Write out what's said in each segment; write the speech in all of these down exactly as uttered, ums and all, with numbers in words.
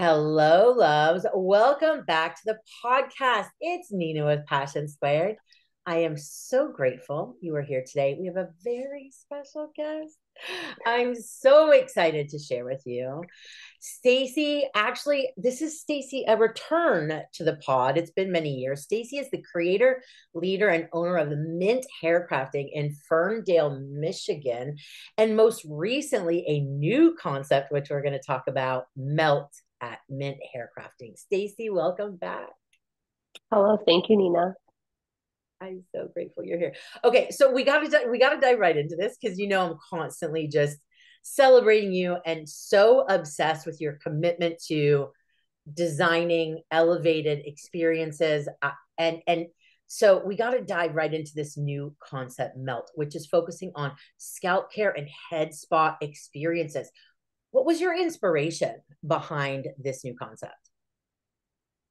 Hello, loves. Welcome back to the podcast. It's Nina with Passion Squared. I am so grateful you are here today. We have a very special guest. I'm so excited to share with you. Stacey, actually, this is Stacey, a return to the pod. It's been many years. Stacey is the creator, leader, and owner of the Mint Hair Crafting in Ferndale, Michigan, and most recently, a new concept, which we're going to talk about, Melt at Mint Hair Crafting. Stacey, welcome back. Hello. Thank you, Nina. I'm so grateful you're here. Okay, so we got to we got to dive right into this because you know I'm constantly just celebrating you and so obsessed with your commitment to designing elevated experiences. Uh, and and so we got to dive right into this new concept, Melt, which is focusing on scalp care and head spa experiences. What was your inspiration behind this new concept?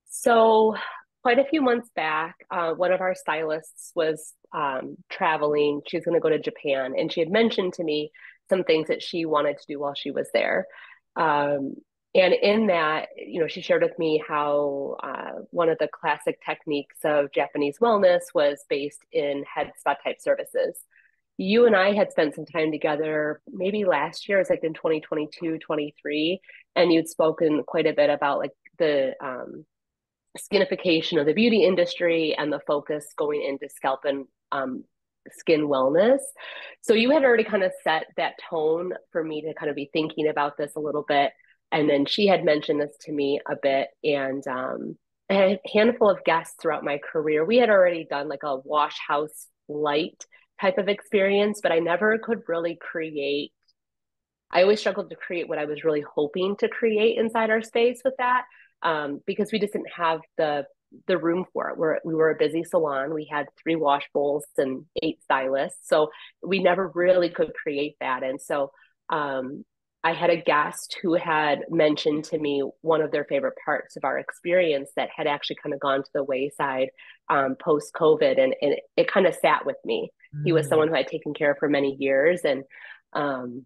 So quite a few months back, uh, one of our stylists was um, traveling. She was going to go to Japan, and she had mentioned to me some things that she wanted to do while she was there. Um, and in that, you know, she shared with me how uh, one of the classic techniques of Japanese wellness was based in head spa type services. You and I had spent some time together, maybe last year. It was like in twenty twenty-two, twenty-three, and you'd spoken quite a bit about like the um, skinification of the beauty industry and the focus going into scalp and um, skin wellness. So you had already kind of set that tone for me to kind of be thinking about this a little bit. And then she had mentioned this to me a bit. And um, a handful of guests throughout my career, we had already done like a wash house light type of experience, but I never could really create. I always struggled to create what I was really hoping to create inside our space with that. Um, because we just didn't have the the room for it. We're, we were a busy salon. We had three wash bowls and eight stylists. So we never really could create that. And so um, I had a guest who had mentioned to me one of their favorite parts of our experience that had actually kind of gone to the wayside um, post-COVID. And, and it, it kind of sat with me. Mm-hmm. He was someone who I'd taken care of for many years. And um,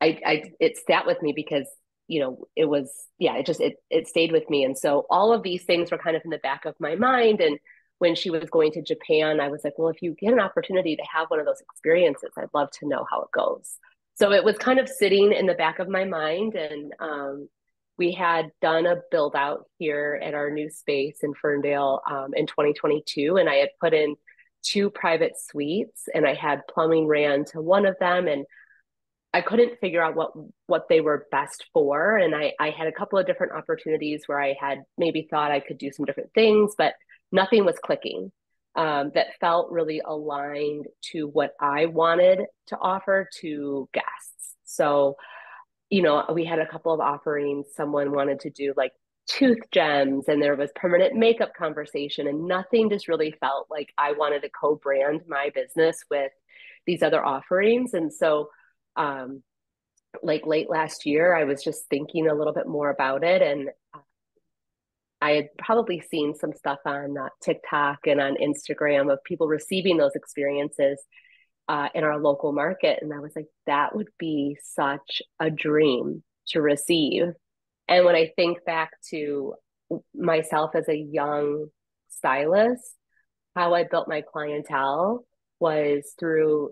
I, I it sat with me because you know, it was, yeah, it just, it, it stayed with me. And so all of these things were kind of in the back of my mind. And when she was going to Japan, I was like, well, if you get an opportunity to have one of those experiences, I'd love to know how it goes. So it was kind of sitting in the back of my mind. And um, we had done a build out here at our new space in Ferndale um, in twenty twenty-two. And I had put in two private suites and I had plumbing ran to one of them. And I couldn't figure out what what they were best for. And I, I had a couple of different opportunities where I had maybe thought I could do some different things, but nothing was clicking um, that felt really aligned to what I wanted to offer to guests. So, you know, we had a couple of offerings. Someone wanted to do like tooth gems and there was permanent makeup conversation and nothing just really felt like I wanted to co-brand my business with these other offerings. And so Um, like late last year, I was just thinking a little bit more about it. And I had probably seen some stuff on uh, TikTok and on Instagram of people receiving those experiences uh, in our local market. And I was like, that would be such a dream to receive. And when I think back to myself as a young stylist, how I built my clientele was through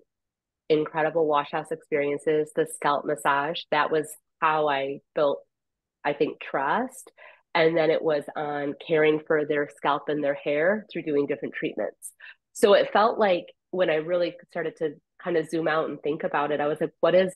incredible wash house experiences, the scalp massage. That was how I built, I think, trust. And then it was on caring for their scalp and their hair through doing different treatments. So it felt like when I really started to kind of zoom out and think about it, I was like, what is,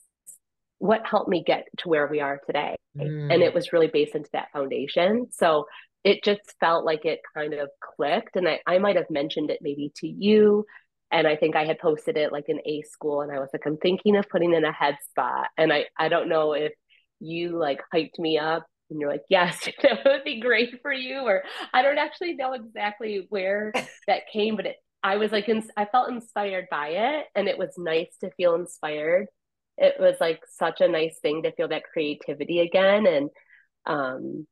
what helped me get to where we are today? Mm. And it was really based into that foundation. So it just felt like it kind of clicked. And I, I might've mentioned it maybe to you. And I think I had posted it like in A school and I was like, I'm thinking of putting in a head spa. And I, I don't know if you like hyped me up and you're like, yes, that would be great for you. Or I don't actually know exactly where that came, but it, I was like, in, I felt inspired by it. And it was nice to feel inspired. It was like such a nice thing to feel that creativity again. And, um,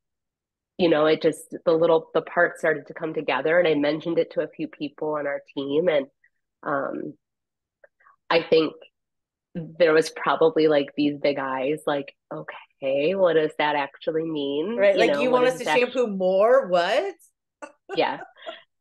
you know, it just, the little, the parts started to come together and I mentioned it to a few people on our team. And Um, I think there was probably like these big eyes, like, okay, what does that actually mean? Right. You like know, you want us to shampoo actually... more? What? Yeah.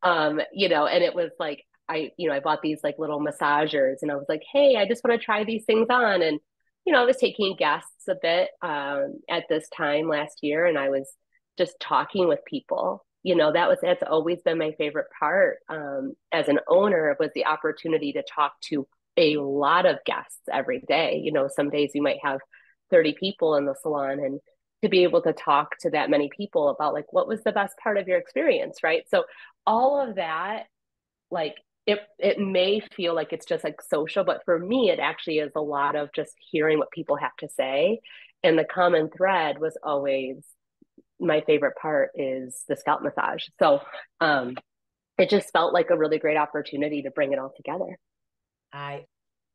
Um, you know, and it was like, I, you know, I bought these like little massagers and I was like, hey, I just want to try these things on. And, you know, I was taking guests a bit um, at this time last year, and I was just talking with people. You know, that was, that's always been my favorite part um, as an owner, was the opportunity to talk to a lot of guests every day. You know, some days we might have thirty people in the salon, and to be able to talk to that many people about like, what was the best part of your experience, right? So all of that, like, it it may feel like it's just like social, but for me, it actually is a lot of just hearing what people have to say. And the common thread was always, my favorite part is the scalp massage. So um, it just felt like a really great opportunity to bring it all together. I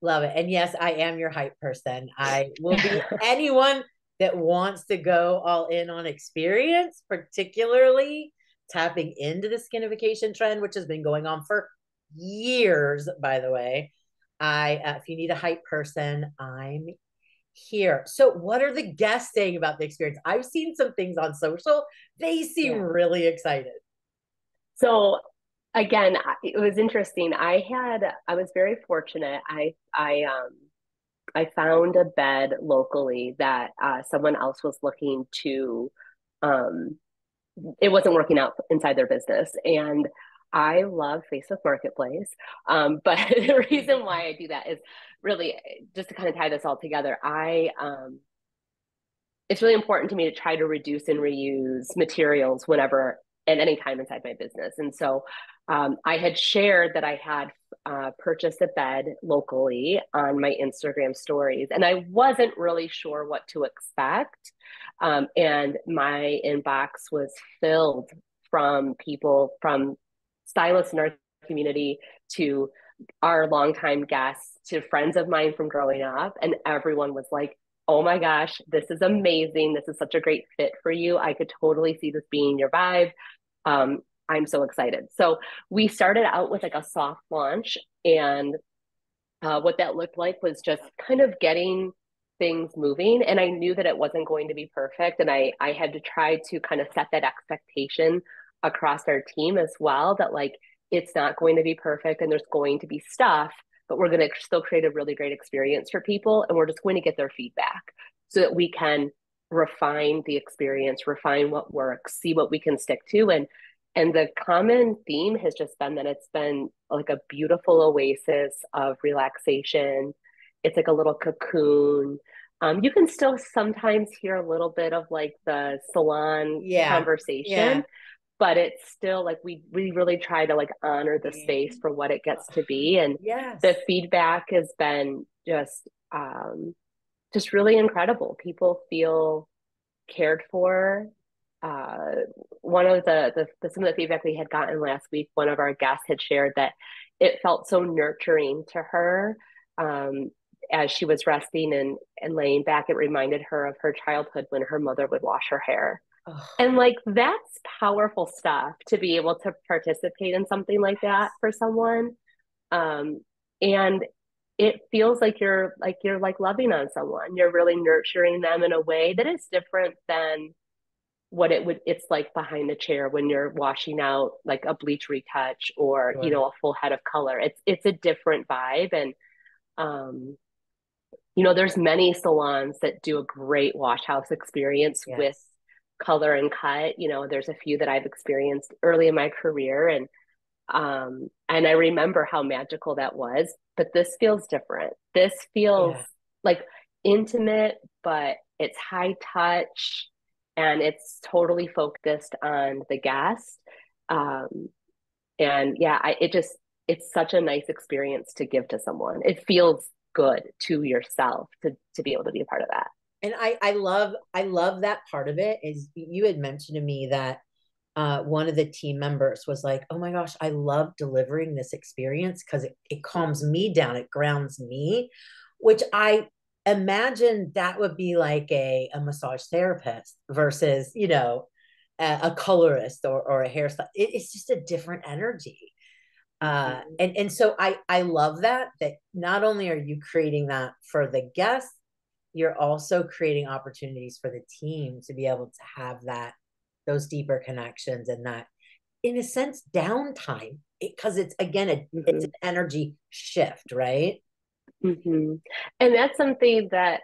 love it. And yes, I am your hype person. I will be anyone that wants to go all in on experience, particularly tapping into the skinification trend, which has been going on for years, by the way. I, uh, if you need a hype person, I'm here. So what are the guests saying about the experience? I've seen some things on social. They seem yeah. really excited. So again, it was interesting. I had, I was very fortunate. I, I, um, I found a bed locally that uh, someone else was looking to, um, it wasn't working out inside their business. And I love Facebook Marketplace. Um, but the reason why I do that is really just to kind of tie this all together. I, um, it's really important to me to try to reduce and reuse materials whenever and any time inside my business. And so um, I had shared that I had uh, purchased a bed locally on my Instagram stories, and I wasn't really sure what to expect. Um, and my inbox was filled from people, from stylists in our community to our longtime guests to friends of mine from growing up. And everyone was like, oh my gosh, this is amazing. This is such a great fit for you. I could totally see this being your vibe. Um, I'm so excited. So we started out with like a soft launch. And uh, what that looked like was just kind of getting things moving. And I knew that it wasn't going to be perfect. And I, I had to try to kind of set that expectation across our team as well, that like, it's not going to be perfect and there's going to be stuff, but we're going to still create a really great experience for people. And we're just going to get their feedback so that we can refine the experience, refine what works, see what we can stick to. And, and the common theme has just been that it's been like a beautiful oasis of relaxation. It's like a little cocoon. Um, you can still sometimes hear a little bit of like the salon yeah. conversation, yeah. but it's still like, we, we really try to like honor the space for what it gets to be. And yes. the feedback has been just, um, just really incredible. People feel cared for. Uh, one of the, the, the, some of the feedback we had gotten last week, one of our guests had shared that it felt so nurturing to her. Um, as she was resting and, and laying back, it reminded her of her childhood when her mother would wash her hair. And like, that's powerful stuff to be able to participate in something like that for someone. Um, and it feels like you're like, you're like loving on someone. You're really nurturing them in a way that is different than what it would, it's like behind the chair when you're washing out like a bleach retouch or, sure. you know, a full head of color. It's, it's a different vibe. And, um, you know, there's many salons that do a great wash house experience yes. with color and cut. You know, there's a few that I've experienced early in my career. And, um, and I remember how magical that was, but this feels different. This feels yeah. like intimate, but it's high touch and it's totally focused on the guest. Um, and yeah, I, it just, it's such a nice experience to give to someone. It feels good to yourself to, to be able to be a part of that. And I, I love, I love that part of it. Is you had mentioned to me that uh, one of the team members was like, oh my gosh, I love delivering this experience because it, it calms me down. It grounds me, which I imagine that would be like a, a massage therapist versus, you know, a, a colorist or, or a hairstylist. It, it's just a different energy. Uh, and, and so I, I love that, that not only are you creating that for the guests, you're also creating opportunities for the team to be able to have that, those deeper connections and that, in a sense, downtime, because it, it's, again, a, mm-hmm. it's an energy shift, right? Mm-hmm. And that's something that,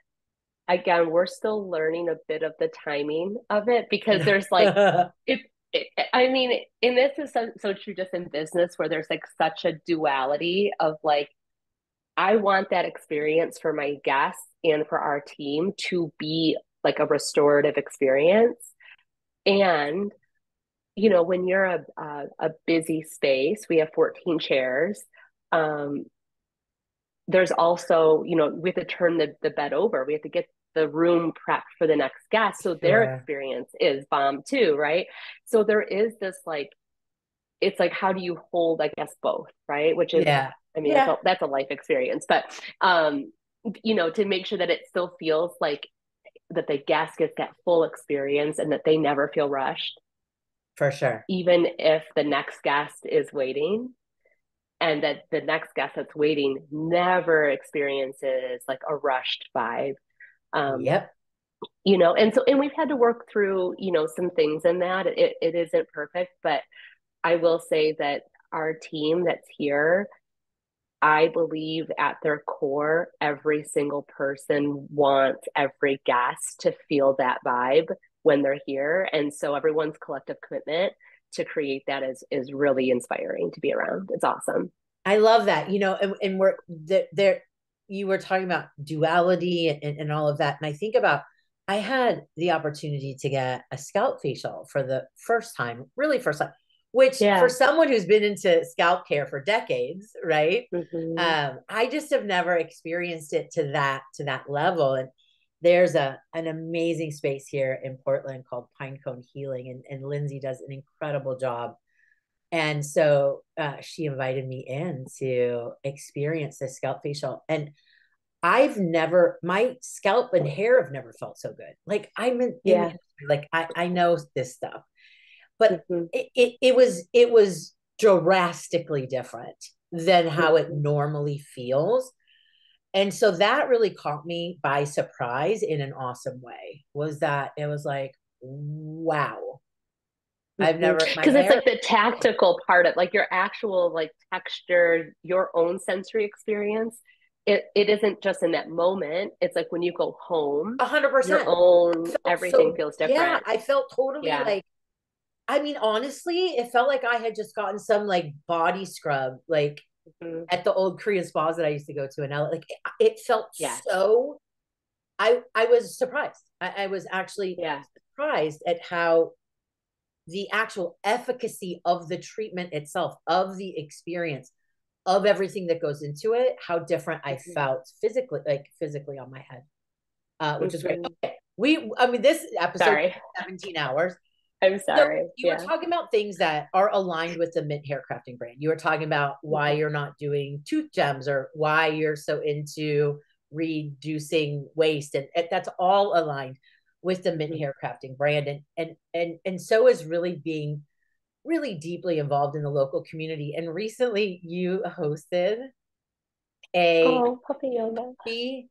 again, we're still learning a bit of the timing of it, because there's like, it, it, I mean, and this is so, so true just in business, where there's like such a duality of like, I want that experience for my guests and for our team to be like a restorative experience. And, you know, when you're a, a, a busy space, we have fourteen chairs. Um, there's also, you know, we have to turn the, the bed over. We have to get the room prepped for the next guest. So their yeah. experience is bomb too, right? So there is this like, it's like, how do you hold, I guess, both, right? Which is, yeah. I mean, yeah. that's, a, that's a life experience, but, um, you know, to make sure that it still feels like that the guest gets that full experience and that they never feel rushed. For sure. Even if the next guest is waiting. And that the next guest that's waiting never experiences like a rushed vibe. Um, yep. You know, and so, and we've had to work through, you know, some things in that. It, it isn't perfect, but I will say that our team that's here, I believe at their core, every single person wants every guest to feel that vibe when they're here. And so everyone's collective commitment to create that is, is really inspiring to be around. It's awesome. I love that, you know, and, and we're there, there, you were talking about duality and, and all of that. And I think about, I had the opportunity to get a scalp facial for the first time, really first time, which yeah. for someone who's been into scalp care for decades, right. Mm-hmm. Um, I just have never experienced it to that, to that level. And there's a an amazing space here in Portland called Pinecone Healing, and, and Lindsay does an incredible job. And so uh, she invited me in to experience this scalp facial. And I've never, my scalp and hair have never felt so good. Like I'm in, yeah. in like I, I know this stuff, but mm-hmm. it, it, it was, it was drastically different than how it normally feels. And so that really caught me by surprise in an awesome way, was that it was like, wow, I've never, because it's like the tactile part of like your actual like texture, your own sensory experience. It it isn't just in that moment. It's like when you go home, a hundred percent, your own, everything so, feels different. Yeah, I felt totally yeah. like, I mean, honestly, it felt like I had just gotten some like body scrub, like mm-hmm. at the old Korean spas that I used to go to in L A. Like it, it felt yes. so, I I was surprised. I, I was actually yeah. surprised at how the actual efficacy of the treatment itself, of the experience, of everything that goes into it, how different I mm-hmm. felt physically, like physically on my head, uh, which mm-hmm. is great. Okay. We, I mean, this episode sorry. is seventeen hours. I'm sorry. So you yeah. were talking about things that are aligned with the Mint Hair Crafting brand. You were talking about why you're not doing tooth gems or why you're so into reducing waste. And, and that's all aligned with the Mint Hair Crafting brand. And, and, and, and so is really being really deeply involved in the local community. And recently you hosted a oh, puppy yoga, puppy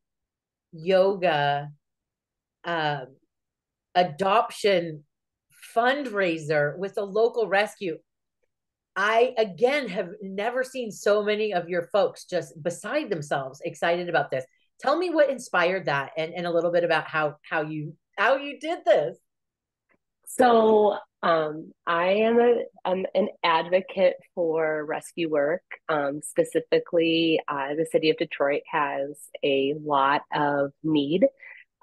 yoga um, adoption fundraiser with a local rescue. I, again, have never seen so many of your folks just beside themselves, excited about this. Tell me what inspired that and, and a little bit about how, how you, how you did this. So um, I am a, I'm an advocate for rescue work. Um, specifically, uh, the city of Detroit has a lot of need.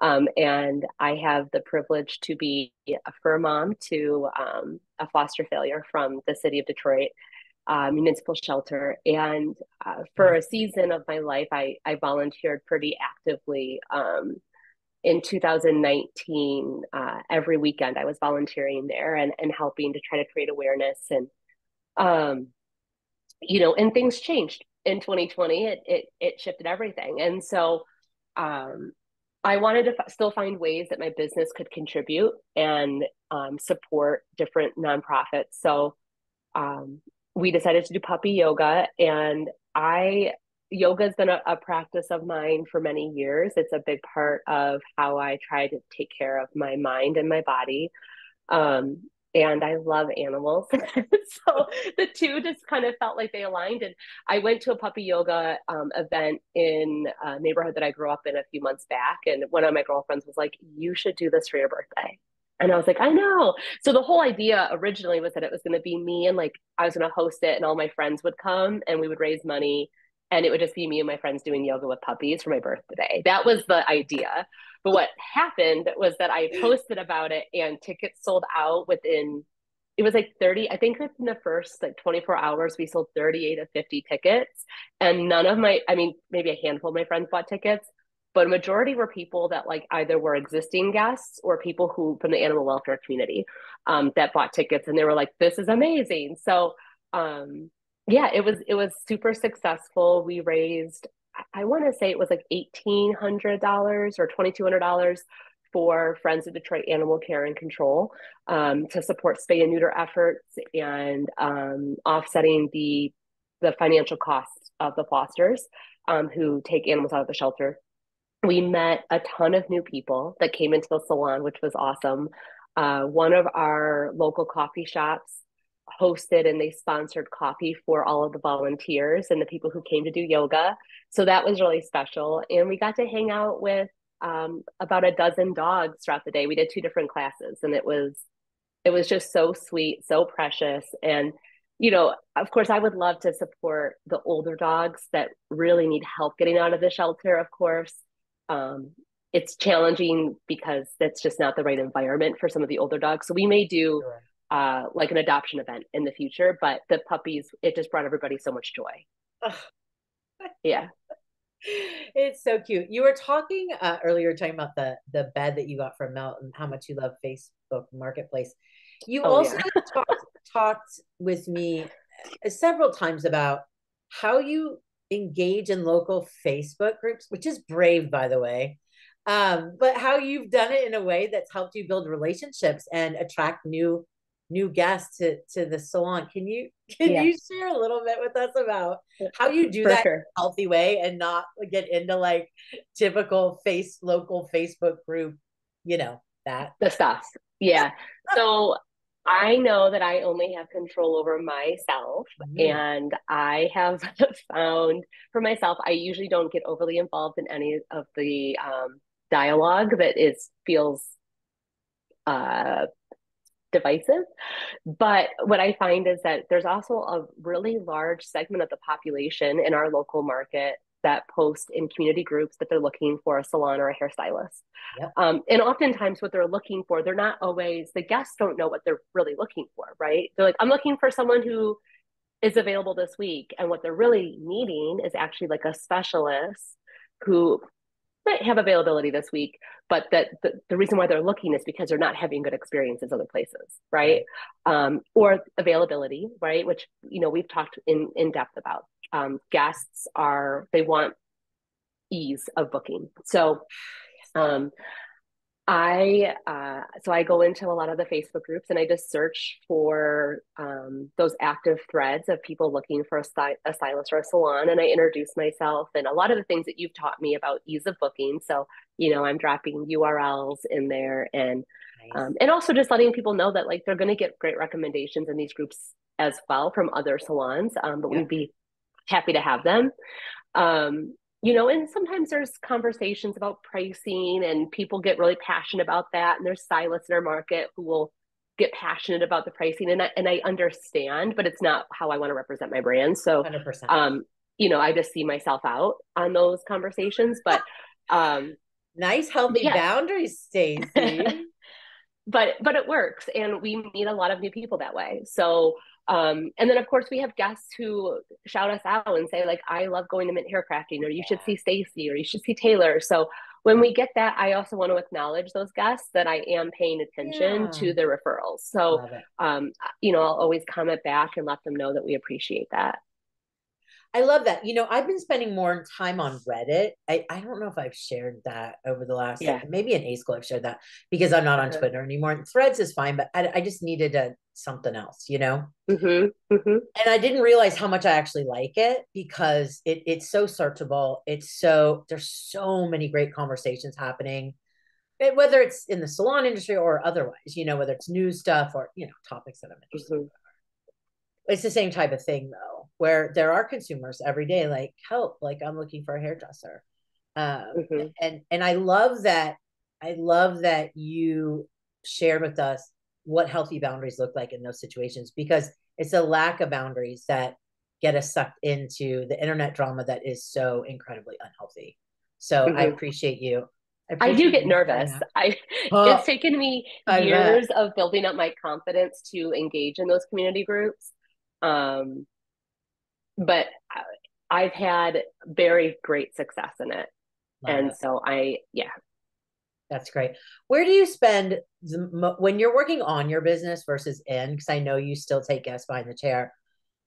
Um, and I have the privilege to be a fur mom to um, a foster failure from the city of Detroit uh, municipal shelter. And uh, for a season of my life, I, I volunteered pretty actively. Um, in two thousand nineteen, uh, every weekend I was volunteering there and, and helping to try to create awareness. And, um, you know, and things changed in twenty twenty. It, it, it shifted everything. And so, um, I wanted to f- still find ways that my business could contribute and um, support different nonprofits. So um, we decided to do puppy yoga, and I yoga has been a, a practice of mine for many years. It's a big part of how I try to take care of my mind and my body. Um, and I love animals. So the two just kind of felt like they aligned. And I went to a puppy yoga um, event in a neighborhood that I grew up in a few months back. And one of my girlfriends was like, you should do this for your birthday. And I was like, I know. So the whole idea originally was that it was going to be me, and like, I was going to host it and all my friends would come and we would raise money, and it would just be me and my friends doing yoga with puppies for my birthday. That was the idea. But what happened was that I posted about it, and tickets sold out within, it was like thirty, I think within the first like twenty-four hours, we sold thirty-eight to fifty tickets. And none of my, I mean, maybe a handful of my friends bought tickets, but a majority were people that like either were existing guests or people who from the animal welfare community um, that bought tickets. And they were like, this is amazing. So, um, yeah, it was, it was super successful. We raised, I want to say it was like eighteen hundred dollars or twenty-two hundred dollars for Friends of Detroit Animal Care and Control um, to support spay and neuter efforts, and um, offsetting the, the financial costs of the fosters um, who take animals out of the shelter. We met a ton of new people that came into the salon, which was awesome. Uh, one of our local coffee shops hosted and they sponsored coffee for all of the volunteers and the people who came to do yoga. So that was really special. And we got to hang out with um, about a dozen dogs throughout the day. We did two different classes, and it was, it was just so sweet, so precious. And, you know, of course I would love to support the older dogs that really need help getting out of the shelter. Of course, um, it's challenging because that's just not the right environment for some of the older dogs. So we may do sure. Uh, like an adoption event in the future, but the puppies, it just brought everybody so much joy. Oh. Yeah. It's so cute. You were talking uh, earlier, talking about the, the bed that you got from Melt and how much you love Facebook Marketplace. You oh, also yeah. talked, talked with me several times about how you engage in local Facebook groups, which is brave, by the way. Um, but how you've done it in a way that's helped you build relationships and attract new new guests to, to the salon. Can you, can yeah. you share a little bit with us about how you do For that sure. in a healthy way and not get into like typical face local Facebook group, you know, that the stuff. Yeah. So I know that I only have control over myself, mm-hmm. and I have found for myself, I usually don't get overly involved in any of the um, dialogue that is feels, uh, divisive. But what I find is that there's also a really large segment of the population in our local market that post in community groups that they're looking for a salon or a hairstylist. Yep. Um, and oftentimes what they're looking for, they're not always, the guests don't know what they're really looking for, right? They're like, I'm looking for someone who is available this week. And what they're really needing is actually like a specialist who might have availability this week, but that the, the reason why they're looking is because they're not having good experiences other places, right? Um, or availability, right? Which, you know, we've talked in, in depth about. Um, guests are, they want ease of booking. So um, I, uh, so I go into a lot of the Facebook groups and I just search for um, those active threads of people looking for a, sty a stylist or a salon. And I introduce myself and a lot of the things that you've taught me about ease of booking. So, you know, I'm dropping U R Ls in there, and, nice. um, and also just letting people know that like, they're going to get great recommendations in these groups as well from other salons. Um, but yeah. we'd be happy to have them. Um, you know, and sometimes there's conversations about pricing and people get really passionate about that. And there's stylists in our market who will get passionate about the pricing, and I, and I understand, but it's not how I want to represent my brand. So, one hundred percent. Um, you know, I just see myself out on those conversations, but, um, nice, healthy yeah. boundaries, Stacey. but, but it works. And we meet a lot of new people that way. So, Um, and then of course we have guests who shout us out and say like, I love going to Mint Hair Crafting, or you yeah. should see Stacey, or you should see Taylor. So when we get that, I also want to acknowledge those guests that I am paying attention yeah. to their referrals. So, um, you know, I'll always comment back and let them know that we appreciate that. I love that. You know, I've been spending more time on Reddit. I, I don't know if I've shared that over the last, yeah. maybe in A School I've shared that because I'm not on Twitter anymore. And Threads is fine, but I, I just needed a, something else, you know? Mm-hmm. Mm-hmm. And I didn't realize how much I actually like it because it it's so searchable. It's so, there's so many great conversations happening, whether it's in the salon industry or otherwise, you know, whether it's news stuff or, you know, topics that I'm interested mm-hmm. in. It's the same type of thing though, where there are consumers every day, like help, like I'm looking for a hairdresser. Um, mm-hmm. And, and I love that. I love that you shared with us what healthy boundaries look like in those situations, because it's a lack of boundaries that get us sucked into the internet drama that is so incredibly unhealthy. So mm-hmm. I appreciate you. I, I do get nervous. I oh, It's taken me years of building up my confidence to engage in those community groups. Um, but I've had very great success in it. Love and that. So I, yeah. That's great. Where do you spend the mo- when you're working on your business versus in, because I know you still take guests behind the chair.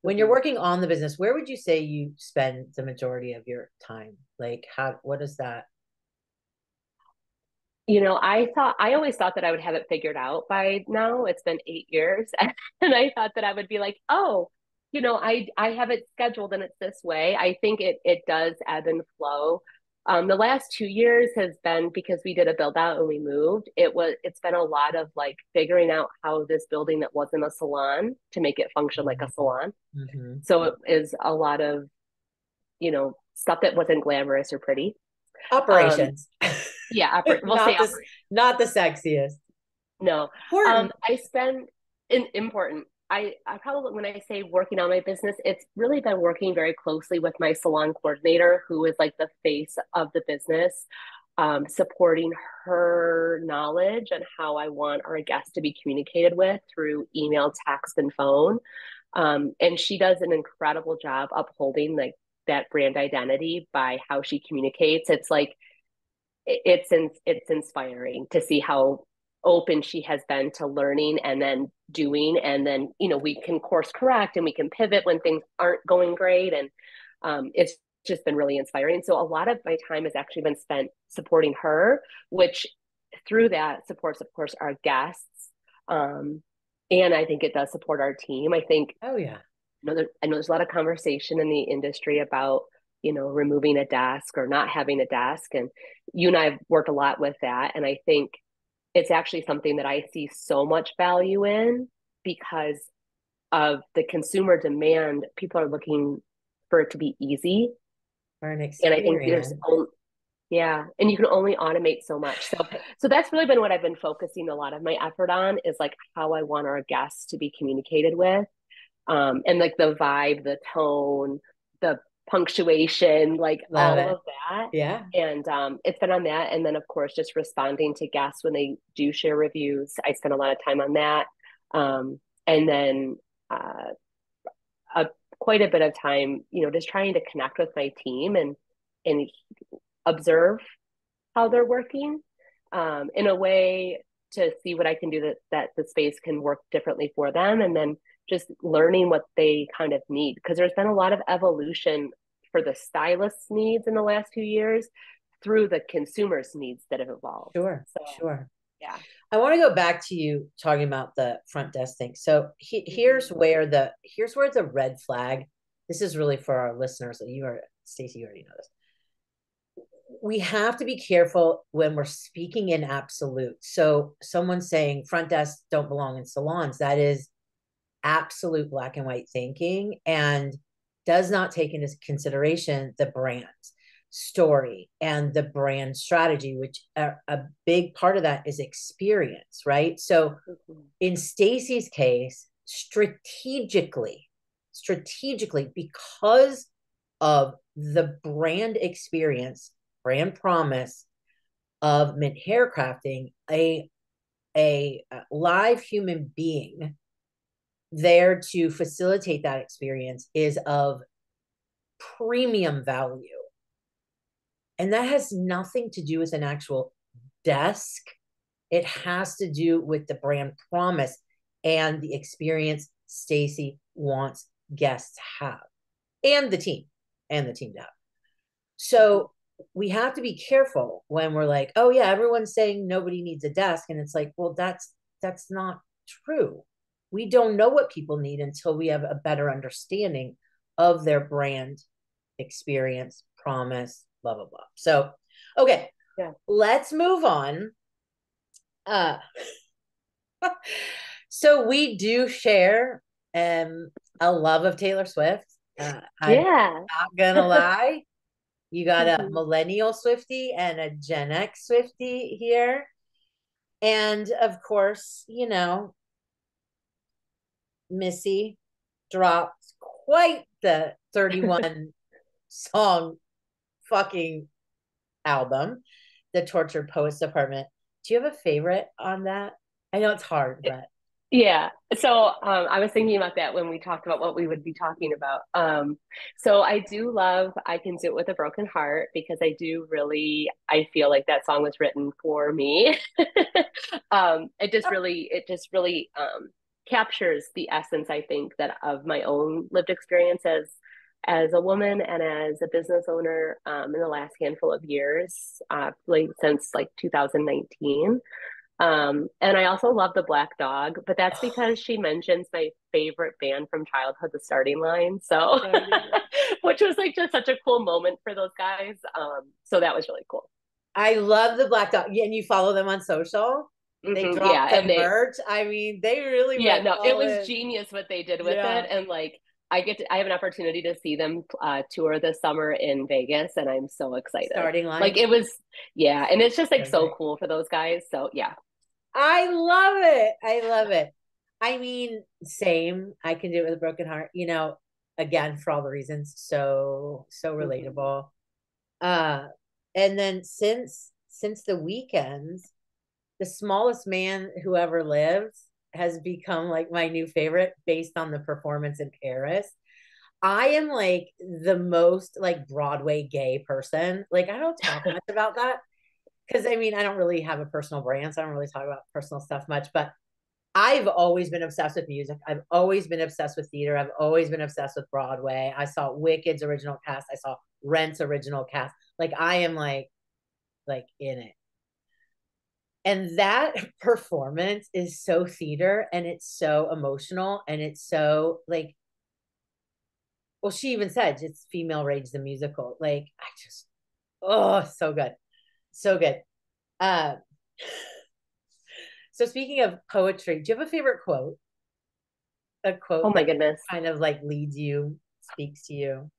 When you're working on the business, where would you say you spend the majority of your time? Like how, what is that? You know, I thought, I always thought that I would have it figured out by now. It's been eight years. And I thought that I would be like, oh, you know, I, I have it scheduled and it's this way. I think it, it does ebb and flow. Um, the last two years has been because we did a build out and we moved. It was, it's been a lot of like figuring out how this building that wasn't a salon to make it function like a salon. Mm-hmm. So it is a lot of, you know, stuff that wasn't glamorous or pretty. Operations. Um, Yeah, oper- we'll not, say the, not the sexiest. No, um, I spend in, important. I, I probably, when I say working on my business, it's really been working very closely with my salon coordinator, who is like the face of the business, um, supporting her knowledge and how I want our guests to be communicated with through email, text, and phone. Um, and she does an incredible job upholding like that brand identity by how she communicates. It's like It's in, it's inspiring to see how open she has been to learning and then doing. And then, you know, we can course correct and we can pivot when things aren't going great. And um, it's just been really inspiring. So a lot of my time has actually been spent supporting her, which through that supports, of course, our guests. Um, and I think it does support our team. I think, oh yeah, I know, there, I know there's a lot of conversation in the industry about, you know, removing a desk or not having a desk. And you and I have worked a lot with that. And I think it's actually something that I see so much value in because of the consumer demand. People are looking for it to be easy. For an experience. And I think there's, only, yeah. And you can only automate so much. So, so that's really been what I've been focusing a lot of my effort on is like how I want our guests to be communicated with. Um, and like the vibe, the tone, the punctuation, like all of that. Yeah. And um, it's been on that. And then of course, just responding to guests when they do share reviews. I spent a lot of time on that. Um, and then uh, a, quite a bit of time, you know, just trying to connect with my team and, and observe how they're working um, in a way to see what I can do that, that the space can work differently for them. And then just learning what they kind of need. Because there's been a lot of evolution for the stylist's needs in the last few years through the consumer's needs that have evolved. Sure, so, sure. Yeah. I want to go back to you talking about the front desk thing. So he, here's where the, here's where the red flag, this is really for our listeners that you are, Stacey, you already know this. We have to be careful when we're speaking in absolute. So someone saying front desks don't belong in salons, that is absolute black and white thinking and does not take into consideration the brand story and the brand strategy, which a, a big part of that is experience, right? So mm-hmm. in Stacey's case, strategically, strategically, because of the brand experience, brand promise of Mint Hair Crafting, a, a, a live human being there to facilitate that experience is of premium value. And that has nothing to do with an actual desk. It has to do with the brand promise and the experience Stacey wants guests to have and the team, and the team down. So we have to be careful when we're like, oh yeah, everyone's saying nobody needs a desk. And it's like, well, that's, that's not true. We don't know what people need until we have a better understanding of their brand, experience, promise, blah, blah, blah. So, okay, yeah. Let's move on. Uh, so we do share um, a love of Taylor Swift. Uh, I'm yeah. not gonna lie. You got a millennial Swiftie and a Gen X Swiftie here. And of course, you know, Missy dropped quite the thirty-one song fucking album, The Tortured Poets Department. Do you have a favorite on that? I know it's hard, but. Yeah. So um, I was thinking about that when we talked about what we would be talking about. Um, so I do love I Can Do It With a Broken Heart, because I do really, I feel like that song was written for me. um, it just really, it just really um, captures the essence, I think, that of my own lived experience as, as a woman and as a business owner um, in the last handful of years, uh, like since like two thousand nineteen. Um, and I also love The Black Dog, but that's because she mentions my favorite band from childhood, The Starting Line. So, which was like just such a cool moment for those guys. Um, so that was really cool. I love The Black Dog. And you follow them on social? They mm-hmm, dropped yeah, the merch. I mean, they really yeah, no, it was in. Genius what they did with yeah. it. And like, I get to, I have an opportunity to see them uh, tour this summer in Vegas, and I'm so excited. Starting Line. Like it was, yeah. And it's just like so cool for those guys. So yeah. I love it. I love it. I mean, same. I Can Do It With a Broken Heart, you know, again, for all the reasons. So, so relatable. Mm-hmm. Uh, and then since, since the weekends, The Smallest Man Who Ever Lived has become like my new favorite based on the performance in Paris. I am like the most like Broadway gay person. Like I don't talk much about that. Cause I mean, I don't really have a personal brand. So I don't really talk about personal stuff much, but I've always been obsessed with music. I've always been obsessed with theater. I've always been obsessed with Broadway. I saw Wicked's original cast. I saw Rent's original cast. Like I am like, like in it. And that performance is so theater, and it's so emotional, and it's so like, well, she even said it's Female Rage the Musical. Like I just, oh, so good. So good. Uh, so speaking of poetry, do you have a favorite quote? A quote. Oh my goodness. Kind of like leads you, speaks to you.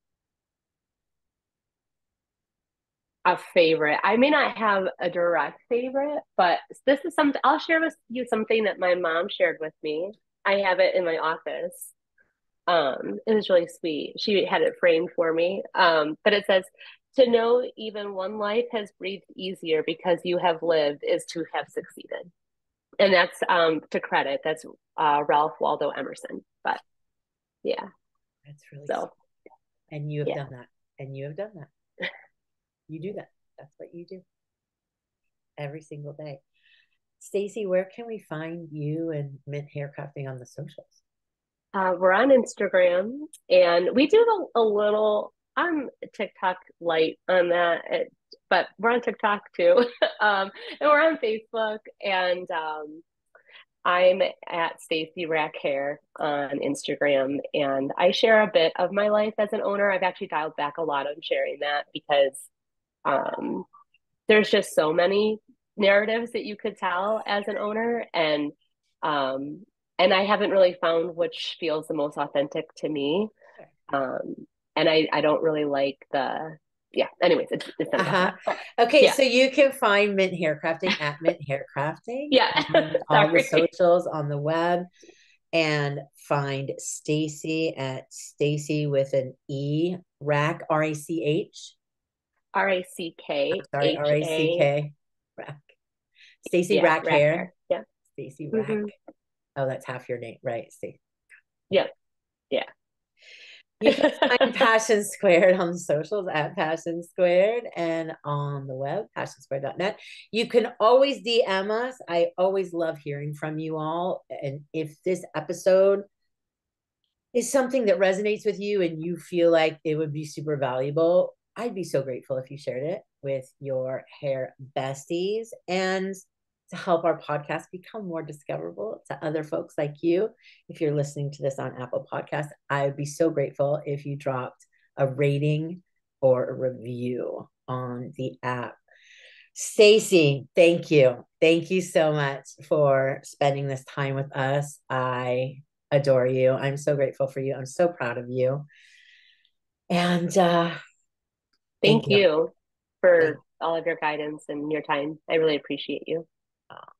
A favorite. I may not have a direct favorite, but this is something I'll share with you, something that my mom shared with me. I have it in my office. Um, it was really sweet. She had it framed for me. Um, but it says, to know even one life has breathed easier because you have lived is to have succeeded. And that's um, to credit. That's uh, Ralph Waldo Emerson. But yeah. That's really so. Sweet. And you have yeah. done that. And you have done that. You do that. That's what you do every single day. Stacey, where can we find you and Mint Hair Crafting on the socials? Uh, we're on Instagram, and we do a, a little on TikTok light on that, it, but we're on TikTok too. um, and we're on Facebook, and um, I'm at Stacey Rack Hair on Instagram, and I share a bit of my life as an owner. I've actually dialed back a lot on sharing that because Um, there's just so many narratives that you could tell as an owner, and um, and I haven't really found which feels the most authentic to me. Um, and I, I don't really like the yeah. Anyways, it's, it's not uh-huh. but, okay. Yeah. So you can find Mint Hair Crafting at Mint Hair Crafting, yeah, on the socials, on the web, and find Stacey at Stacey with an E Rack R A C H. R A C K. Sorry, R A C K. Rack. Stacey yeah, Rack, Rack Hair. Hair. Yeah. Stacey Rack. Mm-hmm. Oh, that's half your name. Right, Stacey. Yep. Yeah. You can find Passion Squared on the socials at Passion Squared and on the web, passion squared dot net. You can always D M us. I always love hearing from you all. And if this episode is something that resonates with you and you feel like it would be super valuable, I'd be so grateful if you shared it with your hair besties and to help our podcast become more discoverable to other folks like you. If you're listening to this on Apple Podcasts, I'd be so grateful if you dropped a rating or a review on the app. Stacey, thank you. Thank you so much for spending this time with us. I adore you. I'm so grateful for you. I'm so proud of you. And uh, thank, thank you, you for thank you. all of your guidance and your time. I really appreciate you.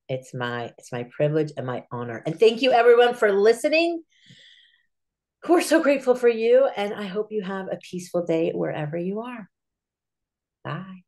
It's my, it's my privilege and my honor. And thank you everyone for listening. We're so grateful for you. And I hope you have a peaceful day wherever you are. Bye.